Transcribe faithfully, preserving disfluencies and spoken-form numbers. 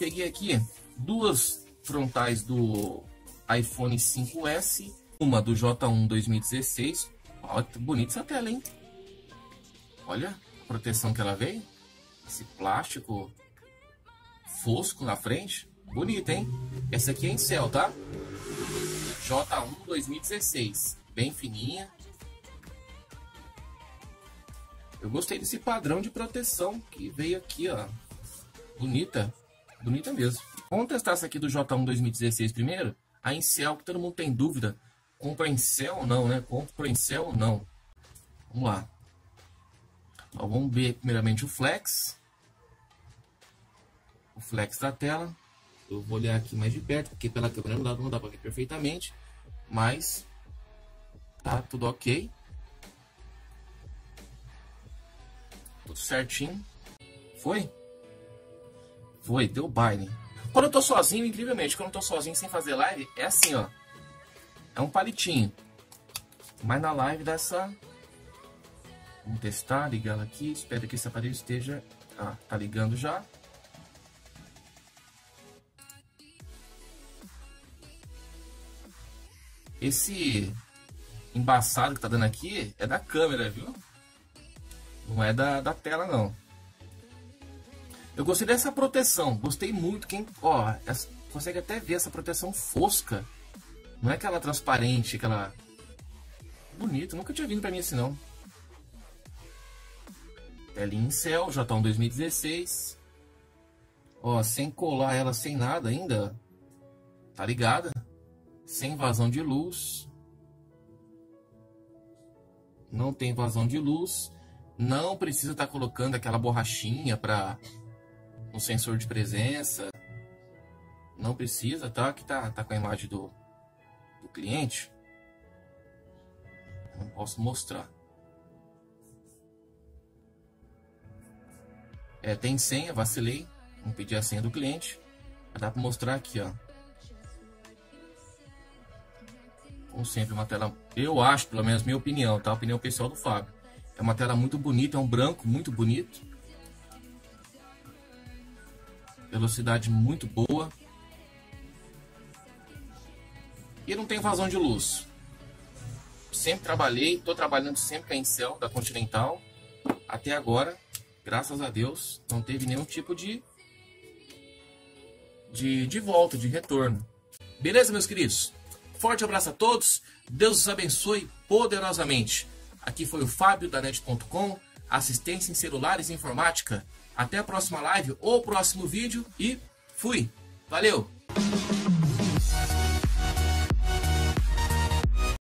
peguei aqui duas frontais do iPhone cinco S, uma do J um dois mil e dezesseis. Olha, bonita essa tela, hein? Olha a proteção que ela veio. Esse plástico fosco na frente. Bonita, hein? Essa aqui é incell, tá? J um dois mil e dezesseis. Bem fininha. Eu gostei desse padrão de proteção que veio aqui, ó. Bonita. Bonita mesmo. Vamos testar essa aqui do J um dois mil e dezesseis primeiro. A incell, que todo mundo tem dúvida. Compra incell ou não, né? Compra incell ou não. Vamos lá. Ó, vamos ver primeiramente o flex. O flex da tela. Eu vou olhar aqui mais de perto, porque pela câmera não dá, não dá para ver perfeitamente. Mas tá tudo ok. Tudo certinho. Foi? Foi, deu baile. Quando eu tô sozinho, incrivelmente, quando eu tô sozinho sem fazer live, é assim, ó. É um palitinho. Mas na live dá essa... Vamos testar, ligar ela aqui. Espero que esse aparelho esteja... Ah, tá ligando já. Esse embaçado que tá dando aqui é da câmera, viu? Não é da, da tela, não. Eu gostei dessa proteção. Gostei muito. Quem, ó, essa, consegue até ver essa proteção fosca. Não é aquela transparente, aquela... Bonito. Nunca tinha vindo pra mim assim, não. Telinha incell, J um dois mil e dezesseis. Ó, sem colar ela, sem nada ainda. Tá ligada. Sem vazão de luz. Não tem vazão de luz. Não precisa estar colocando aquela borrachinha para um sensor de presença. Não precisa, tá? Aqui tá, tá com a imagem do, do cliente. Não posso mostrar. É, tem senha, vacilei. Vou pedir a senha do cliente. Dá para mostrar aqui, ó. Como sempre, uma tela, eu acho, pelo menos minha opinião, tá? A opinião pessoal do Fábio. É uma tela muito bonita, é um branco muito bonito. Velocidade muito boa. E não tem vazão de luz. Sempre trabalhei, tô trabalhando sempre com a incell da Continental. Até agora, graças a Deus, não teve nenhum tipo de, de, de volta, de retorno. Beleza, meus queridos? Forte abraço a todos, Deus os abençoe poderosamente. Aqui foi o Fábio da net ponto com, assistência em celulares e informática. Até a próxima live ou próximo vídeo e fui! Valeu!